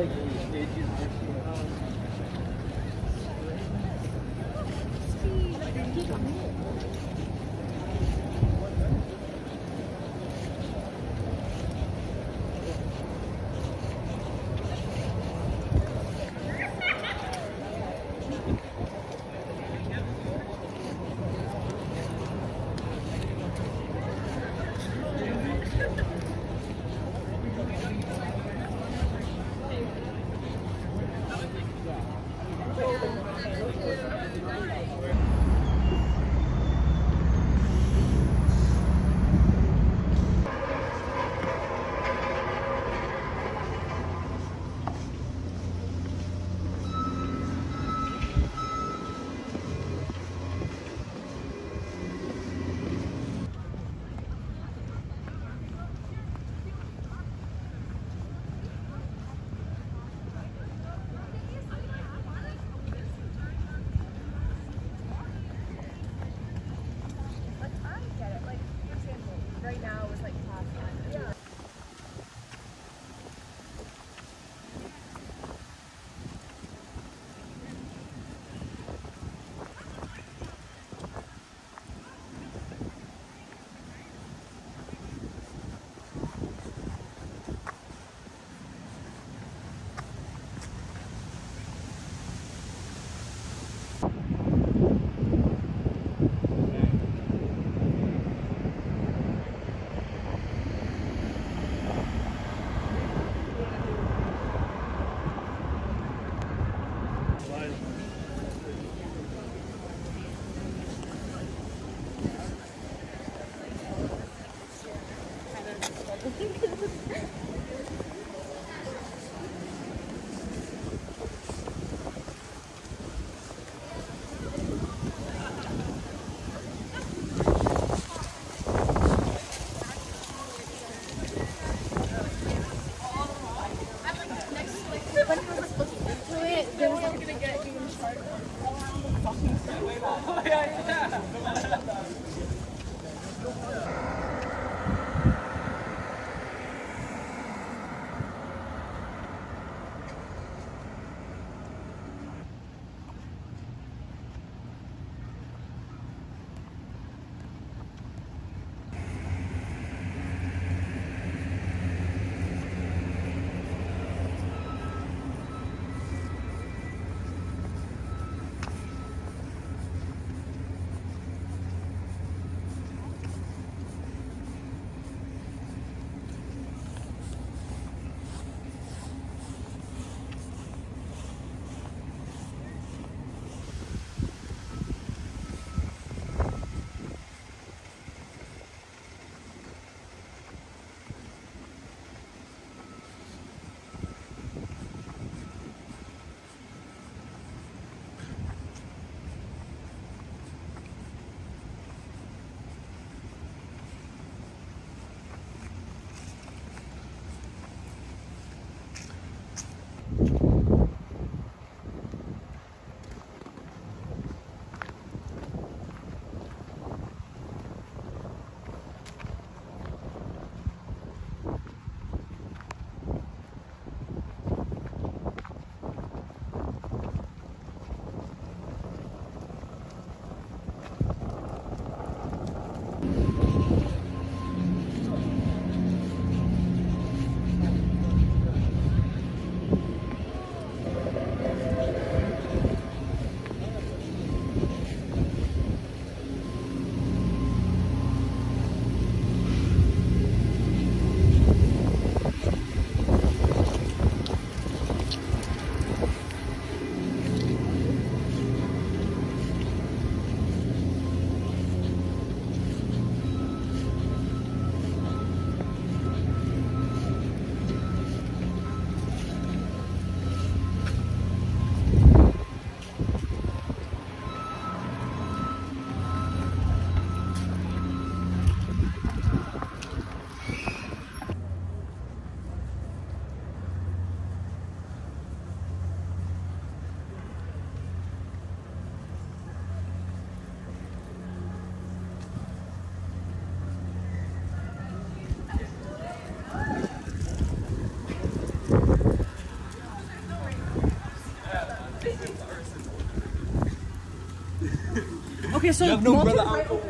like the stages Okay, so no brother out.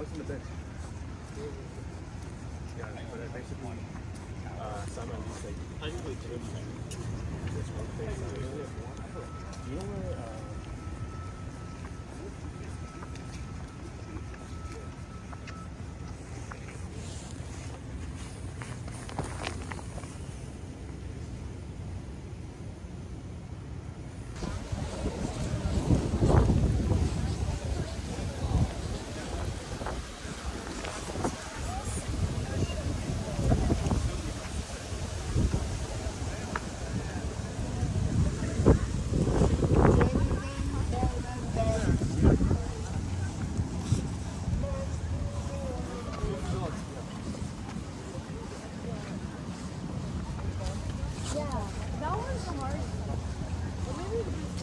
What's in the bench? Yeah, but I basically someone just like I just go to the gym. That's one thing. Do you know where? Yeah, that one's hard. But maybe